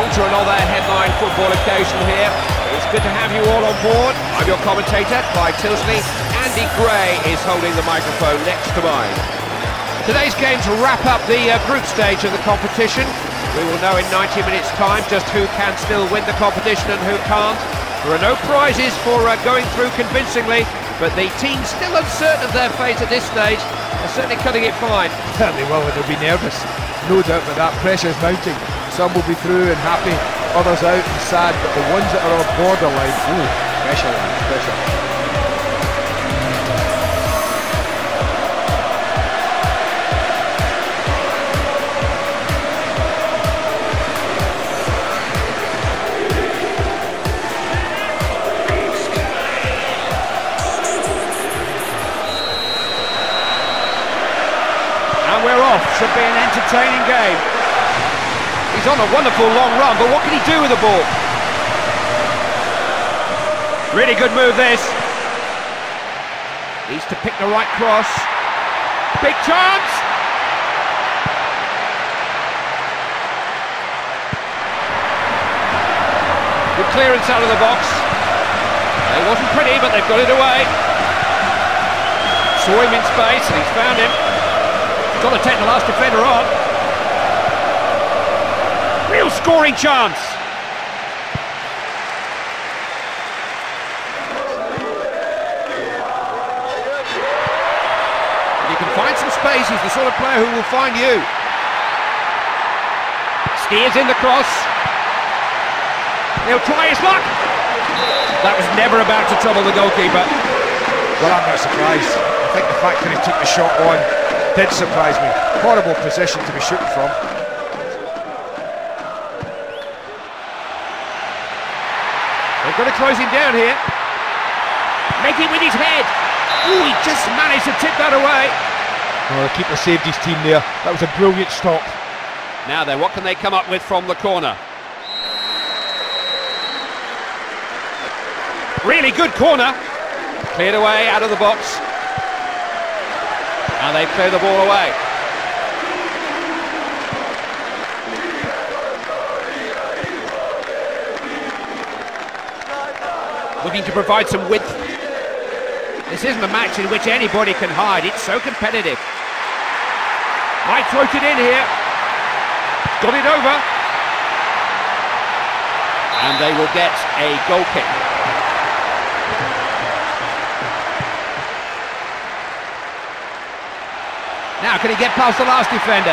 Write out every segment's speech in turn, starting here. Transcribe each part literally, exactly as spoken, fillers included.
along to another headline football occasion here. It's good to have you all on board. I'm your commentator, Clyde Tilsley. Andy Gray is holding the microphone next to mine. Today's games wrap up the uh, group stage of the competition. We will know in ninety minutes' time just who can still win the competition and who can't. There are no prizes for uh, going through convincingly, but the team still uncertain of their fate at this stage. They're certainly cutting it fine. Certainly will, and they'll be nervous. No doubt that that pressure is mounting. Some will be through and happy, others out and sad, but the ones that are on borderline, ooh, pressure, pressure. We're off. Should be an entertaining game. He's on a wonderful long run, but what can he do with the ball? Really good move this. Needs to pick the right cross. Big chance! Good clearance out of the box. It wasn't pretty, but they've got it away. Saw him in space and he's found him. Got to take the last defender on. Real scoring chance. If you can find some space, he's the sort of player who will find you. Steers in the cross. He'll try his luck. That was never about to trouble the goalkeeper. Well, I'm not surprised. I think the fact that he took the shot on did surprise me. Horrible position to be shooting from. They've got to close him down here. Make it with his head. Oh, he just managed to tip that away. Oh, the keeper saved his team there. That was a brilliant stop. Now then, what can they come up with from the corner? Really good corner. Cleared away out of the box. And they play the ball away. Looking to provide some width. This isn't a match in which anybody can hide. It's so competitive. Might float it in here. Got it over. And they will get a goal kick. Now, can he get past the last defender?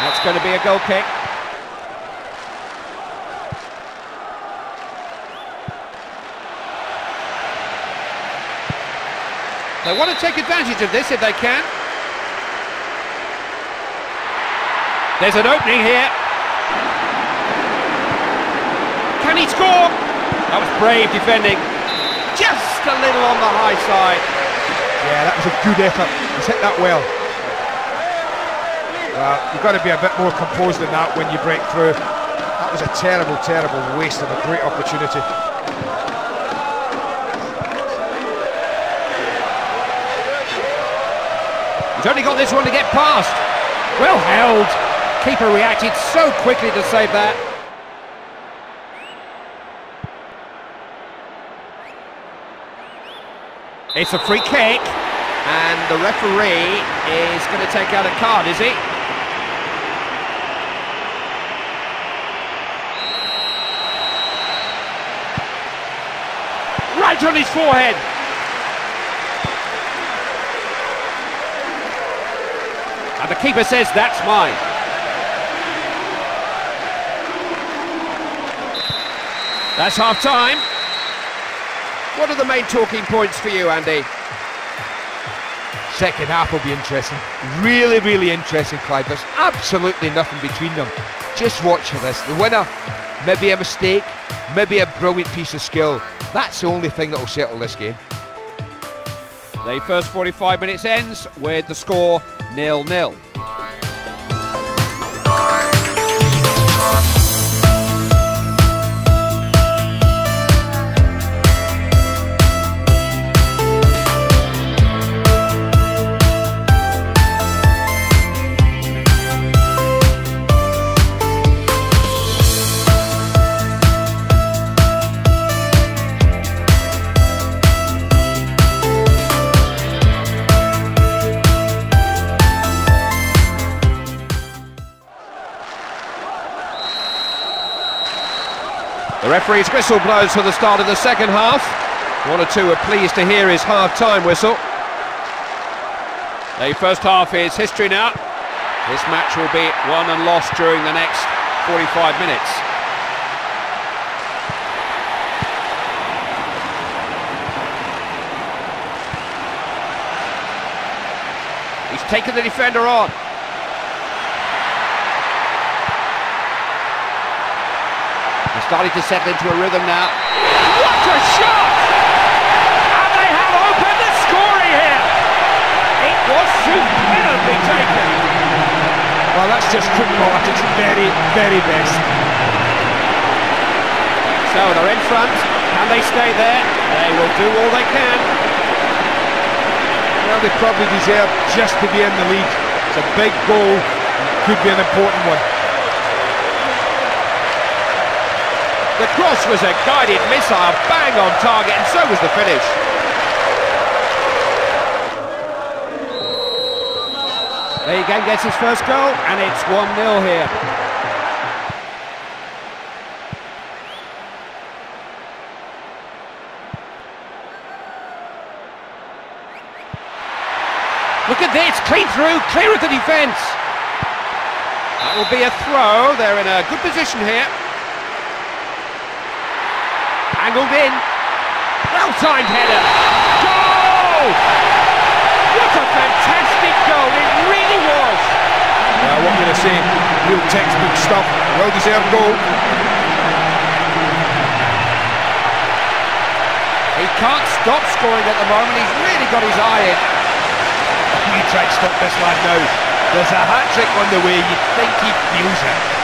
That's going to be a goal kick. They want to take advantage of this if they can. There's an opening here. Can he score? That was brave defending. Just a little on the high side. Yeah, that was a good effort. He's hit that well. Well, you've got to be a bit more composed than that when you break through. That was a terrible, terrible waste of a great opportunity. He's only got this one to get past. Well held. Keeper reacted so quickly to save that. It's a free kick, and the referee is going to take out a card, is he? Right on his forehead! And the keeper says, that's mine. That's half-time. What are the main talking points for you, Andy? Second half will be interesting. Really, really interesting, Clyde. There's absolutely nothing between them. Just watch for this. The winner, maybe a mistake, maybe a brilliant piece of skill. That's the only thing that will settle this game. The first forty-five minutes ends with the score nil nil. The referee's whistle blows for the start of the second half. One or two are pleased to hear his half-time whistle. The first half is history now. This match will be won and lost during the next forty-five minutes. He's taken the defender on. He's starting to settle into a rhythm now. What a shot! And they have opened the scoring here. It was superbly taken. Well, that's just football at its very, very best. So they're in front. Can they stay there? They will do all they can. Well, they probably deserve just to be in the league. It's a big goal. It could be an important one. The cross was a guided missile, bang on target, and so was the finish. There he again gets his first goal, and it's one nil here. Look at this, clean through, clear of the defence. That will be a throw, they're in a good position here. Angled in, well-timed header, goal! What a fantastic goal, it really was! Now what can I say, real textbook stuff, well-deserved goal. He can't stop scoring at the moment, he's really got his eye in. You try to stop this lad now, there's a hat-trick on the way, you'd think he feels it.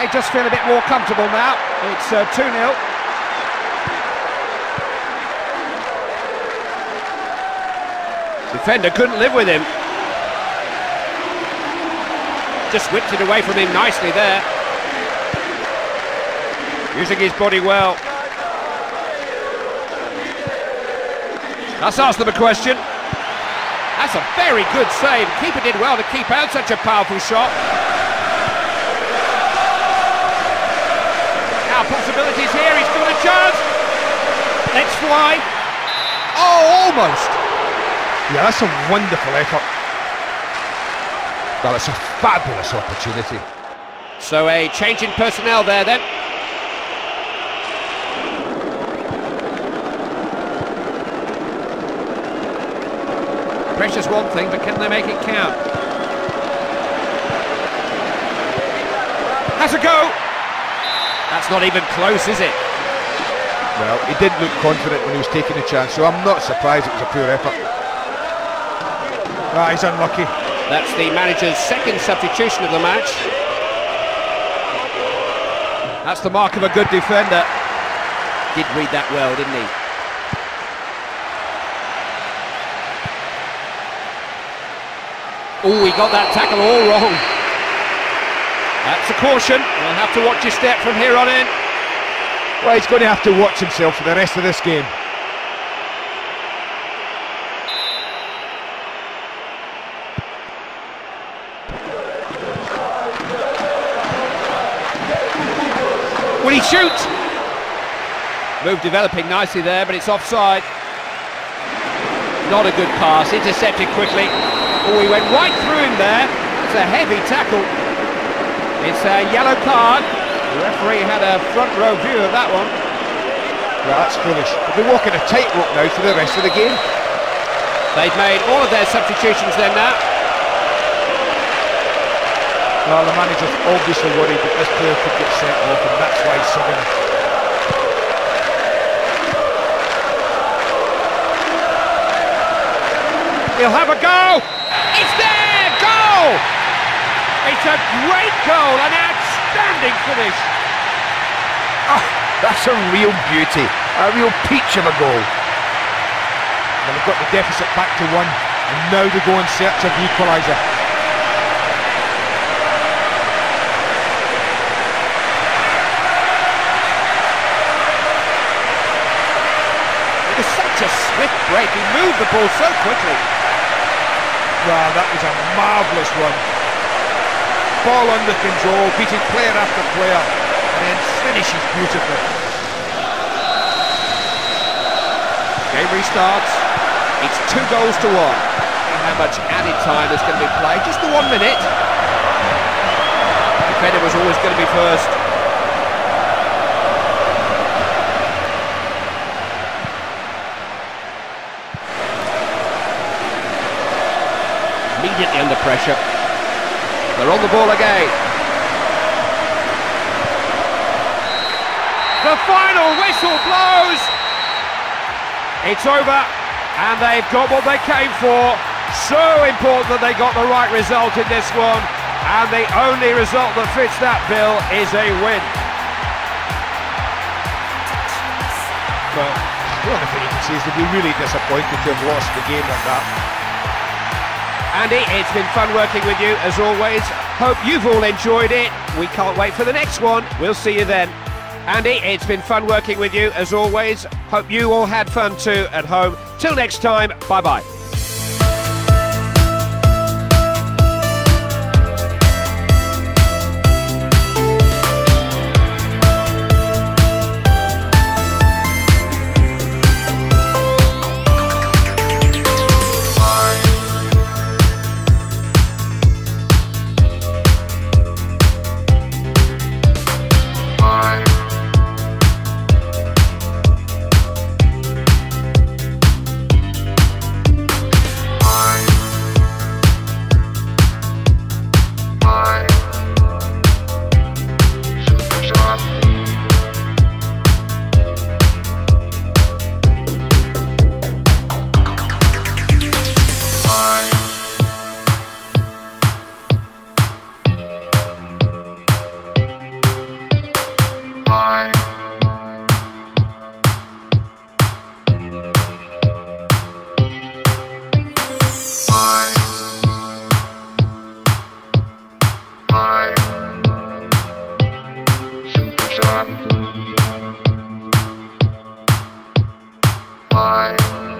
They just feel a bit more comfortable now. It's two nil. Uh, Defender couldn't live with him. Just whipped it away from him nicely there. Using his body well. Let's ask them a question. That's a very good save. Keeper did well to keep out such a powerful shot. Possibilities here, he's got a chance. Let's fly. Oh, almost. Yeah, that's a wonderful effort. Well, it's a fabulous opportunity. So a change in personnel there then. Pressure's one thing, but can they make it count? That's a go. That's not even close, is it? Well, he did look confident when he was taking the chance, so I'm not surprised it was a poor effort. Ah, he's unlucky. That's the manager's second substitution of the match. That's the mark of a good defender. Did read that well, didn't he? Oh, he got that tackle all wrong. That's a caution, he'll have to watch his step from here on in. Well, he's going to have to watch himself for the rest of this game. Will he shoot? Move developing nicely there, but it's offside. Not a good pass, intercepted quickly. Oh, he went right through him there. It's a heavy tackle. It's a yellow card. The referee had a front row view of that one. Well, that's foolish. They'll be walking a tightrope now for the rest of the game. They've made all of their substitutions then now. Well, the manager's obviously worried that this player could get sent off, and that's why he's subbing. He'll have a go. It's there! Goal! It's a great goal, an outstanding finish. Oh, that's a real beauty, a real peach of a goal. Well, they've got the deficit back to one, and now they go in search of the equaliser. It was such a swift quick break, he moved the ball so quickly. Wow, that was a marvellous run. Ball under control, beating player after player, and then finishes beautifully. Game restarts, it's two goals to one. How much added time is going to be played, just the one minute. The defender was always going to be first. Immediately under pressure. They're on the ball again. The final whistle blows. It's over, and they've got what they came for. So important that they got the right result in this one, and the only result that fits that bill is a win. Well, one of the things you can see is that we're really disappointed to have lost the game like that. Andy, it's been fun working with you, as always. Hope you've all enjoyed it. We can't wait for the next one. We'll see you then. Andy, it's been fun working with you, as always. Hope you all had fun too at home. Till next time, bye-bye. Bye.